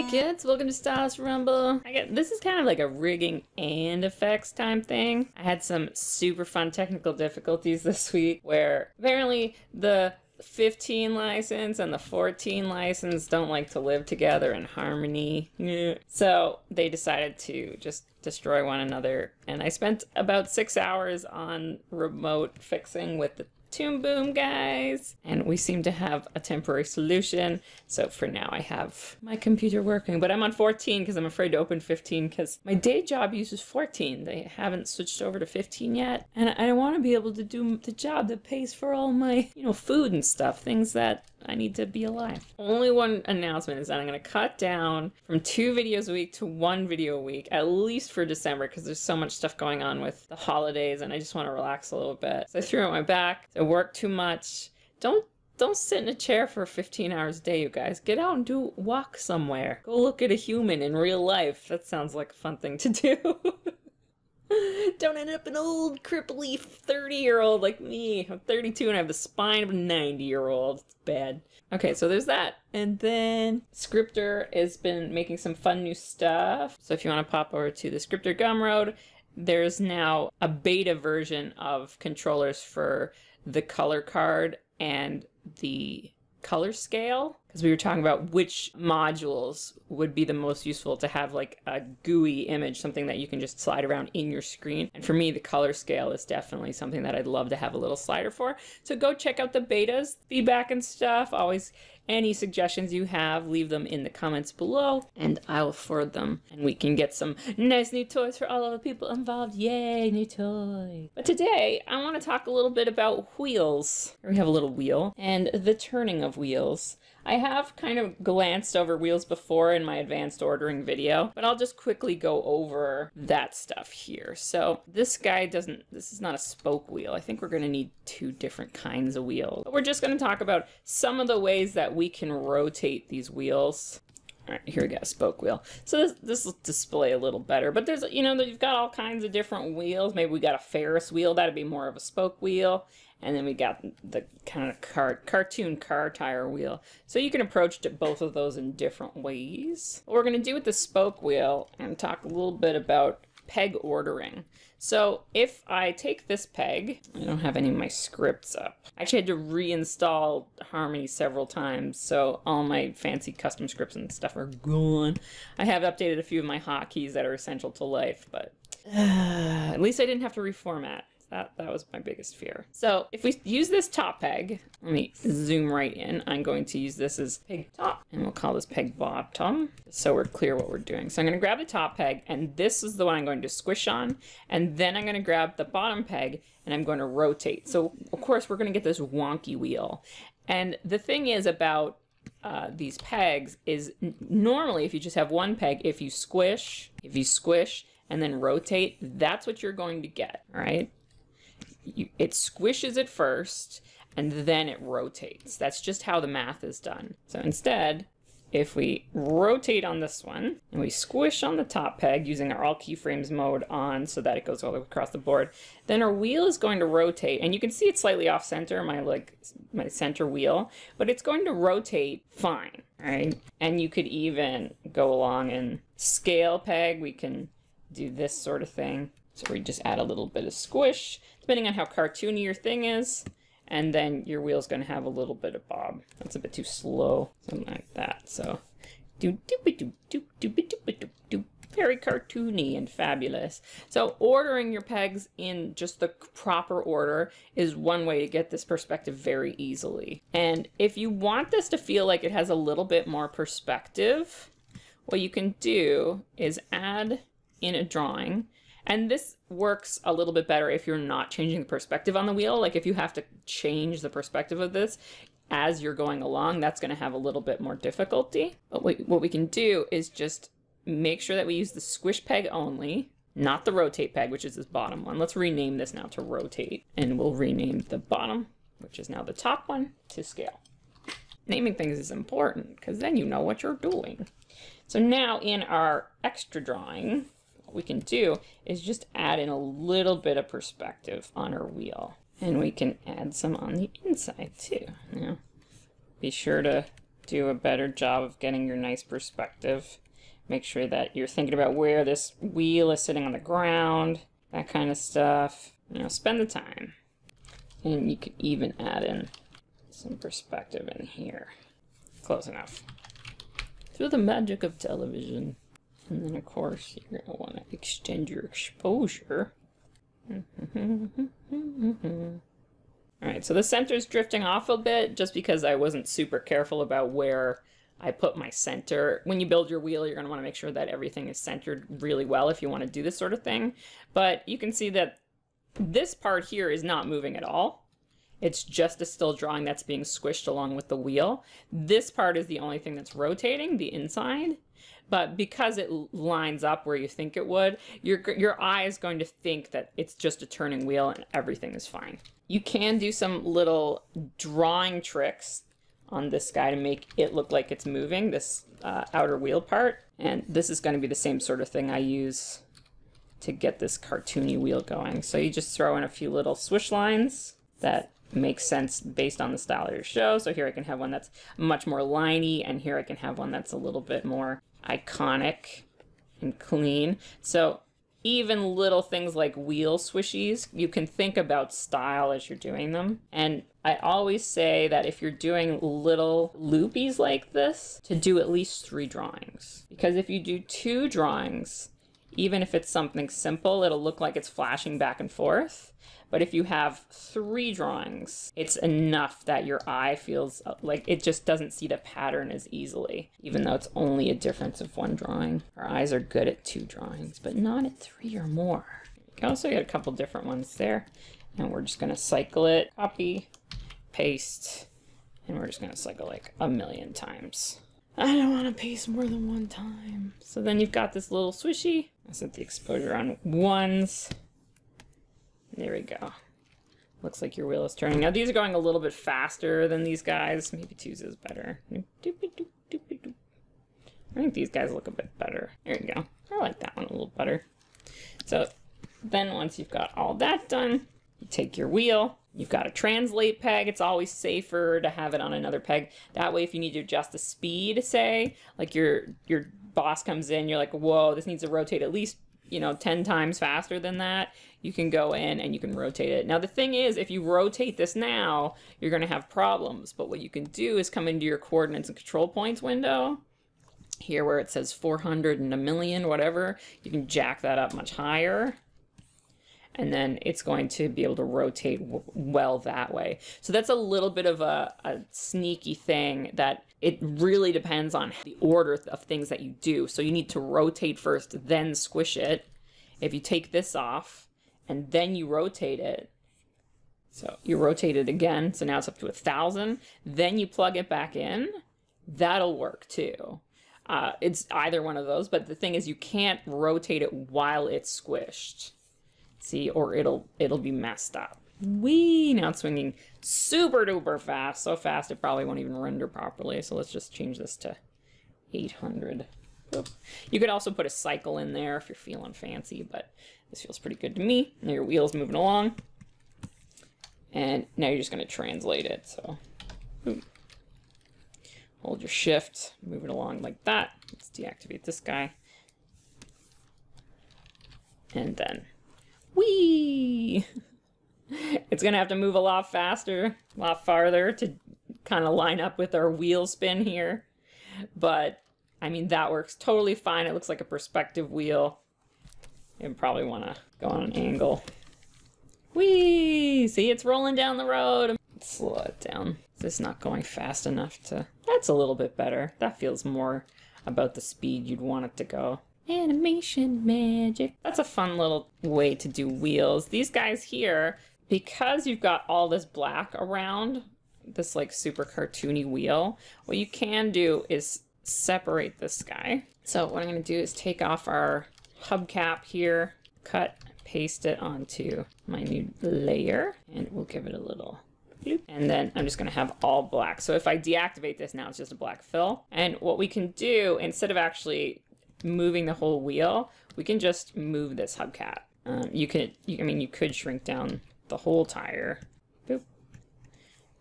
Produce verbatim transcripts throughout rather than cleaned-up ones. Hey kids, welcome to Stylus Rumble. I got, this is kind of like a rigging and effects time thing. I had some super fun technical difficulties this week where apparently the fifteen license and the fourteen license don't like to live together in harmony. So they decided to just destroy one another, and I spent about six hours on remote fixing with the Toom Boom guys, and we seem to have a temporary solution. So for now I have my computer working, but I'm on fourteen because I'm afraid to open fifteen because my day job uses fourteen. They haven't switched over to fifteen yet, and I want to be able to do the job that pays for all my, you know, food and stuff, things that I need to be alive. Only one announcement is that I'm going to cut down from two videos a week to one video a week, at least for December, because there's so much stuff going on with the holidays and I just want to relax a little bit. So I threw out my back. I work too much. Don't don't sit in a chair for fifteen hours a day, you guys. Get out and do walk somewhere. Go look at a human in real life. That sounds like a fun thing to do. Don't end up an old, cripply thirty-year-old like me. I'm thirty-two and I have the spine of a ninety-year-old. It's bad. Okay, so there's that. And then Scripter has been making some fun new stuff. So if you want to pop over to the Scripter Gumroad, there's now a beta version of controllers for the color card and the color scale, because we were talking about which modules would be the most useful to have like a gooey image, something that you can just slide around in your screen. And for me, the color scale is definitely something that I'd love to have a little slider for. So go check out the betas, feedback and stuff. Always any suggestions you have, leave them in the comments below and I will forward them, and we can get some nice new toys for all of the people involved. Yay, new toy. But today I want to talk a little bit about wheels. Here we have a little wheel and the turning of wheels. I have kind of glanced over wheels before in my advanced ordering video, but I'll just quickly go over that stuff here. So this guy doesn't, this is not a spoke wheel. I think we're going to need two different kinds of wheels. But we're just going to talk about some of the ways that we can rotate these wheels. All right, here we got a spoke wheel. So this, this will display a little better, but there's, you know, you've got all kinds of different wheels. Maybe we got a Ferris wheel, that'd be more of a spoke wheel. And then we got the kind of car, cartoon car tire wheel. So you can approach to both of those in different ways. What we're gonna do with the spoke wheel and talk a little bit about peg ordering. So if I take this peg, I don't have any of my scripts up. I actually had to reinstall Harmony several times, so all my fancy custom scripts and stuff are gone. I have updated a few of my hotkeys that are essential to life, but uh, at least I didn't have to reformat. That, that was my biggest fear. So if we use this top peg, let me zoom right in. I'm going to use this as peg top, and we'll call this peg bottom, so we're clear what we're doing. So I'm gonna grab the top peg, and this is the one I'm going to squish on, and then I'm gonna grab the bottom peg, and I'm going to rotate. So of course, we're gonna get this wonky wheel. And the thing is about uh, these pegs is normally if you just have one peg, if you squish, if you squish, and then rotate, that's what you're going to get, right? You, it squishes it first and then it rotates. That's just how the math is done. So instead, if we rotate on this one and we squish on the top peg using our all keyframes mode on so that it goes all the way across the board, then our wheel is going to rotate. And you can see it's slightly off center, my like my center wheel, but it's going to rotate fine, right? And you could even go along and scale peg. We can do this sort of thing. So we just add a little bit of squish, depending on how cartoony your thing is, and then your wheel's gonna have a little bit of bob. That's a bit too slow, something like that. So, do doop doop doop doop doop doop, very cartoony and fabulous. So ordering your pegs in just the proper order is one way to get this perspective very easily. And if you want this to feel like it has a little bit more perspective, what you can do is add in a drawing. And this works a little bit better if you're not changing the perspective on the wheel. Like if you have to change the perspective of this as you're going along, that's going to have a little bit more difficulty. But what we can do is just make sure that we use the squish peg only, not the rotate peg, which is this bottom one. Let's rename this now to rotate, and we'll rename the bottom, which is now the top one, to scale. Naming things is important because then you know what you're doing. So now in our extra drawing, what we can do is just add in a little bit of perspective on our wheel, and we can add some on the inside too. Now, be sure to do a better job of getting your nice perspective. Make sure that you're thinking about where this wheel is sitting on the ground, that kind of stuff. You know, spend the time. And you could even add in some perspective in here. Close enough. Through the magic of television. And then, of course, you're going to want to extend your exposure. Alright, so the center's drifting off a bit just because I wasn't super careful about where I put my center. When you build your wheel, you're going to want to make sure that everything is centered really well if you want to do this sort of thing. But you can see that this part here is not moving at all. It's just a still drawing that's being squished along with the wheel. This part is the only thing that's rotating, the inside. But because it lines up where you think it would, your, your eye is going to think that it's just a turning wheel and everything is fine. You can do some little drawing tricks on this guy to make it look like it's moving, this uh, outer wheel part. And this is going to be the same sort of thing I use to get this cartoony wheel going. So you just throw in a few little swish lines that makes sense based on the style of your show. So here I can have one that's much more liney, and here I can have one that's a little bit more iconic and clean. So even little things like wheel swishies, you can think about style as you're doing them. And I always say that if you're doing little loopies like this, to do at least three drawings. Because if you do two drawings, even if it's something simple, it'll look like it's flashing back and forth. But if you have three drawings, it's enough that your eye feels like it just doesn't see the pattern as easily, even though it's only a difference of one drawing. Our eyes are good at two drawings, but not at three or more. You can also get a couple different ones there, and we're just gonna cycle it, copy, paste, and we're just gonna cycle like a million times. I don't wanna paste more than one time. So then you've got this little swishy. I set the exposure on ones. There we go. Looks like your wheel is turning. Now these are going a little bit faster than these guys. Maybe twos is better. I think these guys look a bit better. There you go. I like that one a little better. So then once you've got all that done, you take your wheel. You've got a translate peg. It's always safer to have it on another peg. That way if you need to adjust the speed, say, like your your boss comes in, you're like, whoa, this needs to rotate at least, you know, ten times faster than that, you can go in and you can rotate it. Now the thing is, if you rotate this now, you're gonna have problems, but what you can do is come into your coordinates and control points window, here where it says four hundred and a million, whatever, you can jack that up much higher, and then it's going to be able to rotate w well that way. So that's a little bit of a, a sneaky thing that it really depends on the order of things that you do. So you need to rotate first, then squish it. If you take this off and then you rotate it, so you rotate it again, so now it's up to a thousand, then you plug it back in, that'll work too. Uh, it's either one of those, but the thing is you can't rotate it while it's squished. See, or it'll it'll be messed up. Whee! Now it's swinging super duper fast. So fast it probably won't even render properly. So let's just change this to eight hundred. Oop. You could also put a cycle in there if you're feeling fancy, but this feels pretty good to me. Now your wheel's moving along. And now you're just going to translate it. So boom. Hold your shift, move it along like that. Let's deactivate this guy. And then whee! It's gonna have to move a lot faster, a lot farther to kind of line up with our wheel spin here. But I mean, that works totally fine. It looks like a perspective wheel. You probably wanna go on an angle. Whee! See, it's rolling down the road. Let's slow it down. Is this not going fast enough to, that's a little bit better. That feels more about the speed you'd want it to go. Animation magic. That's a fun little way to do wheels. These guys here, because you've got all this black around this like super cartoony wheel, what you can do is separate this guy. So what I'm going to do is take off our hubcap here, cut, paste it onto my new layer, and we'll give it a little bloop. And then I'm just going to have all black. So if I deactivate this now, it's just a black fill. And what we can do, instead of actually moving the whole wheel, we can just move this hubcap. Um, you could, you, I mean, you could shrink down the whole tire, boop,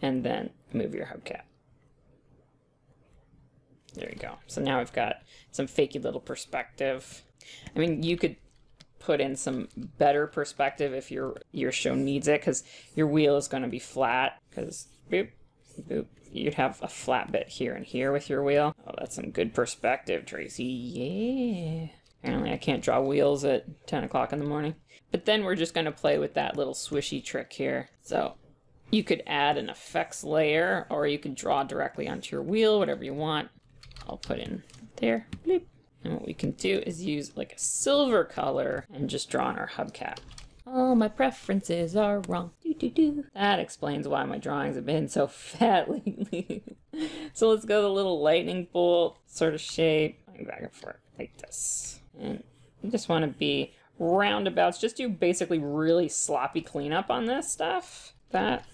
and then move your hubcap. There we go. So now I've got some fakey little perspective. I mean, you could put in some better perspective if your your show needs it, because your wheel is going to be flat, because boop, boop, you'd have a flat bit here and here with your wheel. Oh, that's some good perspective, Tracy. Yeah. Apparently I can't draw wheels at ten o'clock in the morning. But then we're just going to play with that little swishy trick here. So you could add an effects layer, or you could draw directly onto your wheel, whatever you want. I'll put in there, bloop. And what we can do is use like a silver color and just draw on our hubcap. All my preferences are wrong. Do, do, do. That explains why my drawings have been so fat lately. So let's go the little lightning bolt sort of shape, going back and forth like this. And you just want to be roundabouts. Just do basically really sloppy cleanup on this stuff. That,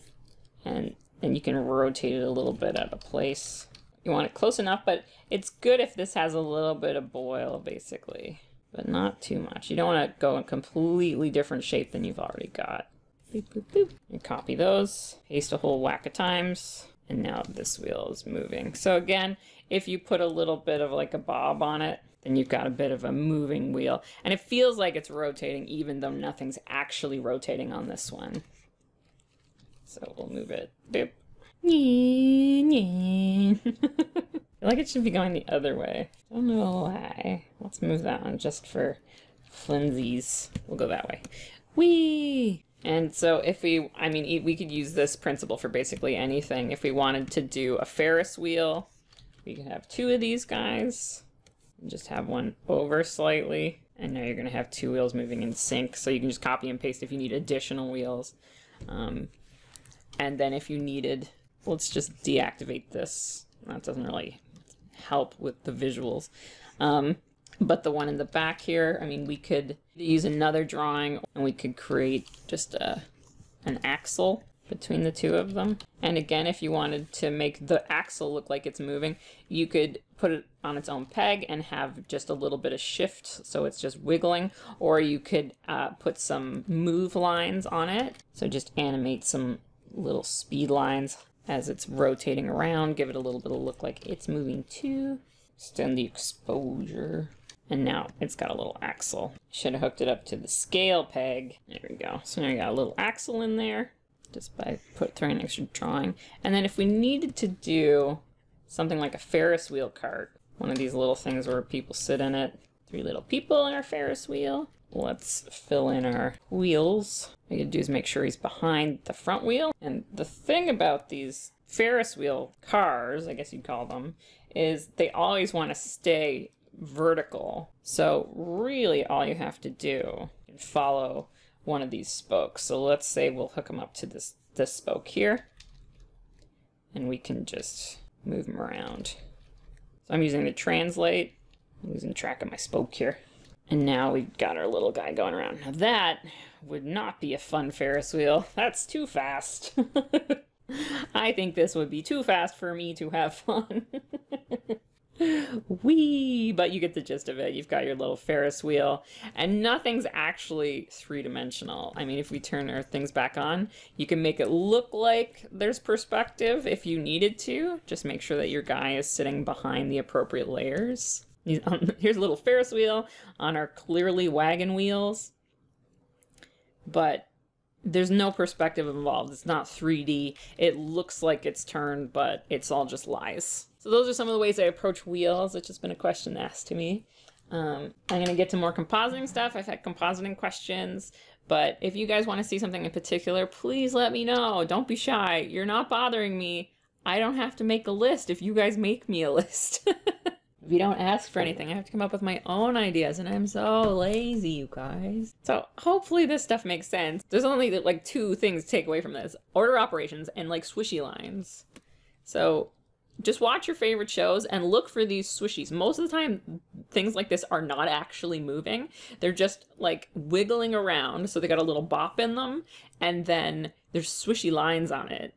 and then you can rotate it a little bit out of place. You want it close enough, but it's good if this has a little bit of boil, basically, but not too much. You don't want to go a completely different shape than you've already got. Boop, boop, boop. And copy those, paste a whole whack of times, and now this wheel is moving. So again, if you put a little bit of like a bob on it, then you've got a bit of a moving wheel, and it feels like it's rotating even though nothing's actually rotating on this one. So we'll move it. Boop. I feel like it should be going the other way. I don't know why. Let's move that one just for flimsies. We'll go that way. Whee! And so if we, I mean, we could use this principle for basically anything. If we wanted to do a Ferris wheel, we could have two of these guys. And just have one over slightly. And now you're going to have two wheels moving in sync. So you can just copy and paste if you need additional wheels. Um, and then if you needed... Let's just deactivate this. That doesn't really help with the visuals. Um, but the one in the back here, I mean, we could use another drawing and we could create just a, an axle between the two of them. And again, if you wanted to make the axle look like it's moving, you could put it on its own peg and have just a little bit of shift so it's just wiggling, or you could uh, put some move lines on it. So just animate some little speed lines as it's rotating around, give it a little bit of look like it's moving too. Extend the exposure. And now it's got a little axle. Should have hooked it up to the scale peg. There we go. So now you got a little axle in there just by put throwing an extra drawing. And then if we needed to do something like a Ferris wheel cart, one of these little things where people sit in it, three little people in our Ferris wheel. Let's fill in our wheels. What you do is make sure he's behind the front wheel. And the thing about these Ferris wheel cars, I guess you'd call them, is they always want to stay vertical. So really all you have to do is follow one of these spokes. So let's say we'll hook them up to this, this spoke here. And we can just move them around. So I'm using the translate. I'm losing track of my spoke here. And now we've got our little guy going around. Now that would not be a fun Ferris wheel. That's too fast. I think this would be too fast for me to have fun. Whee! But you get the gist of it. You've got your little Ferris wheel, and nothing's actually three-dimensional. I mean, if we turn our things back on, you can make it look like there's perspective if you needed to. Just make sure that your guy is sitting behind the appropriate layers. Here's a little Ferris wheel on our clearly wagon wheels, but there's no perspective involved. It's not three D. It looks like it's turned, but it's all just lies. So those are some of the ways I approach wheels. It's just been a question asked to me. Um, I'm going to get to more compositing stuff. I've had compositing questions, but if you guys want to see something in particular, please let me know. Don't be shy. You're not bothering me. I don't have to make a list if you guys make me a list. If you don't ask for anything, I have to come up with my own ideas, and I'm so lazy, you guys. So hopefully this stuff makes sense. There's only like two things to take away from this. Order operations and like swishy lines. So just watch your favorite shows and look for these swishies. Most of the time, things like this are not actually moving. They're just like wiggling around, so they got a little bop in them, and then there's swishy lines on it.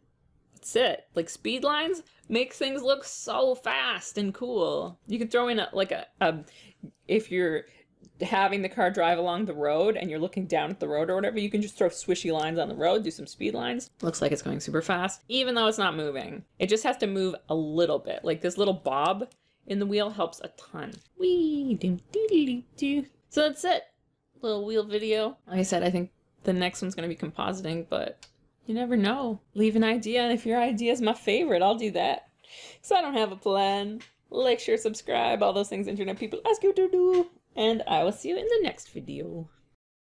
That's it. Like speed lines make things look so fast and cool. You could throw in a, like a, a, if you're having the car drive along the road and you're looking down at the road or whatever, you can just throw swishy lines on the road, do some speed lines. Looks like it's going super fast, even though it's not moving. It just has to move a little bit. Like this little bob in the wheel helps a ton. Wee doom doo doo doo. So that's it. Little wheel video. Like I said, I think the next one's gonna be compositing, but you never know. Leave an idea, and if your idea is my favorite, I'll do that. So I don't have a plan. Like, share, subscribe, all those things internet people ask you to do. And I will see you in the next video.